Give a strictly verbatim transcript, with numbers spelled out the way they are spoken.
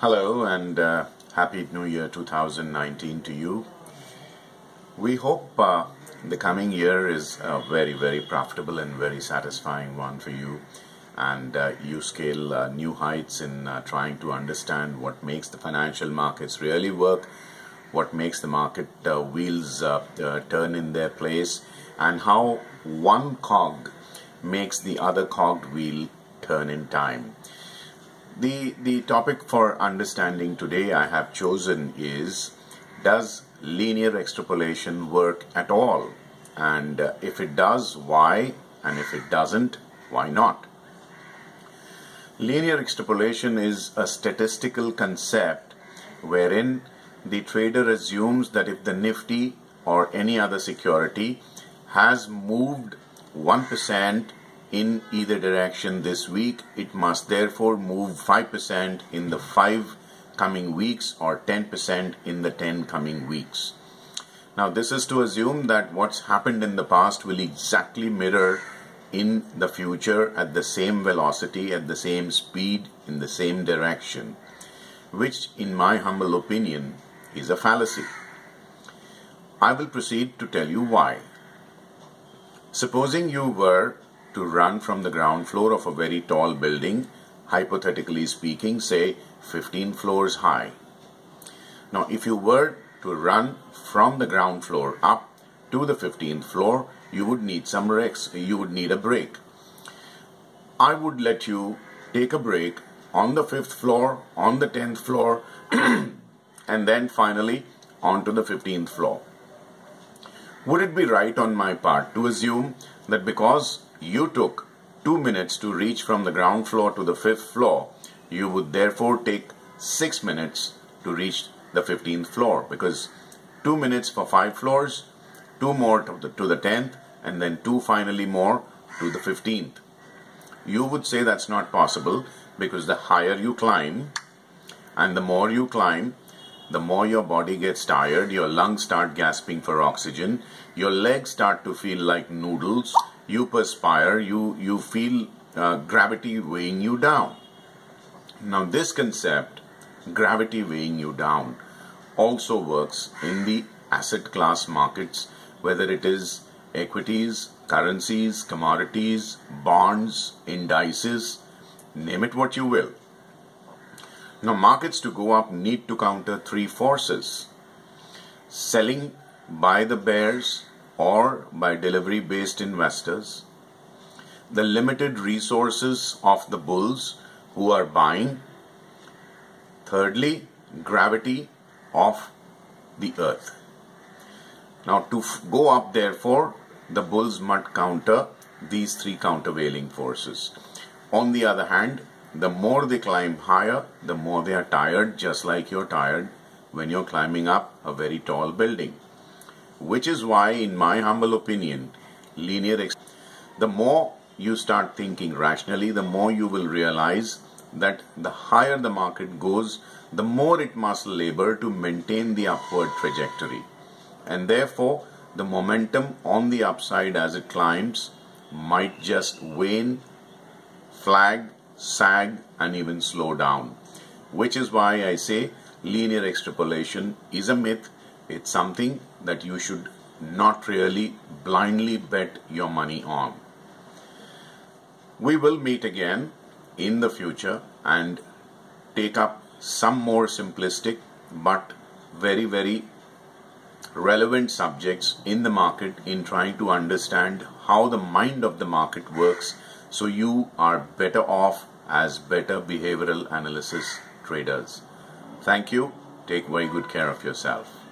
Hello and uh, Happy New Year two thousand nineteen to you. We hope uh, the coming year is a very, very profitable and very satisfying one for you, and uh, you scale uh, new heights in uh, trying to understand what makes the financial markets really work, what makes the market uh, wheels uh, uh, turn in their place, and how one cog makes the other cogged wheel turn in time. The, the topic for understanding today I have chosen is, does linear extrapolation work at all? And uh, if it does, why? And if it doesn't, why not? Linear extrapolation is a statistical concept wherein the trader assumes that if the Nifty or any other security has moved one percent in either direction this week, it must therefore move five percent in the five coming weeks or ten percent in the ten coming weeks. Now, this is to assume that what's happened in the past will exactly mirror in the future at the same velocity, at the same speed, in the same direction, which in my humble opinion is a fallacy. I will proceed to tell you why. Supposing you were to run from the ground floor of a very tall building, hypothetically speaking, say fifteen floors high. Now, if you were to run from the ground floor up to the fifteenth floor, you would need some breaks. You would need a break. I would let you take a break on the fifth floor, on the tenth floor, and then finally onto the fifteenth floor. Would it be right on my part to assume that because you took two minutes to reach from the ground floor to the fifth floor, you would therefore take six minutes to reach the fifteenth floor? Because two minutes for five floors, two more to the, to the tenth, and then two finally more to the fifteenth. You would say that's not possible, because the higher you climb and the more you climb, the more your body gets tired, your lungs start gasping for oxygen, your legs start to feel like noodles, you perspire, you, you feel uh, gravity weighing you down. Now, this concept, gravity weighing you down, also works in the asset class markets, whether it is equities, currencies, commodities, bonds, indices, name it what you will. Now, markets to go up need to counter three forces: selling by the bears or by delivery-based investors, the limited resources of the bulls who are buying, thirdly, gravity of the earth. Now, to go up, therefore, the bulls must counter these three countervailing forces. On the other hand, the more they climb higher, the more they are tired, just like you're tired when you're climbing up a very tall building. Which is why, in my humble opinion, linear ex- the more you start thinking rationally, the more you will realize that the higher the market goes, the more it must labor to maintain the upward trajectory. And therefore, the momentum on the upside as it climbs might just wane, flag, sag, and even slow down. Which is why I say linear extrapolation is a myth. It's something that you should not really blindly bet your money on. We will meet again in the future and take up some more simplistic but very, very relevant subjects in the market in trying to understand how the mind of the market works, so you are better off as better behavioral analysis traders. Thank you. Take very good care of yourself.